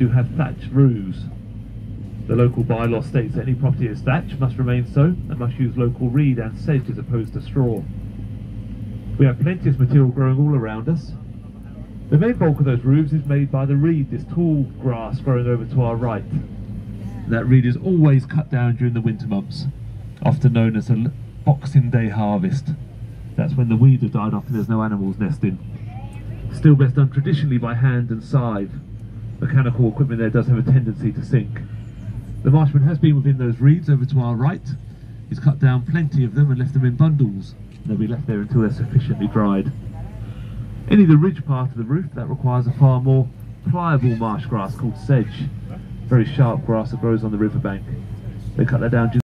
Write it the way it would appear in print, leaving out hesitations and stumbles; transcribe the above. To have thatch roofs. The local bylaw states that any property is thatched must remain so and must use local reed and sedge as opposed to straw. We have plenty of material growing all around us. The main bulk of those roofs is made by the reed, this tall grass growing over to our right. That reed is always cut down during the winter months, often known as a Boxing Day harvest. That's when the weeds have died off and there's no animals nesting. Still best done traditionally by hand and scythe. Mechanical equipment there does have a tendency to sink. The marshman has been within those reeds over to our right. He's cut down plenty of them and left them in bundles. They'll be left there until they're sufficiently dried. Any of the ridge part of the roof, that requires a far more pliable marsh grass called sedge. Very sharp grass that grows on the riverbank. They cut that down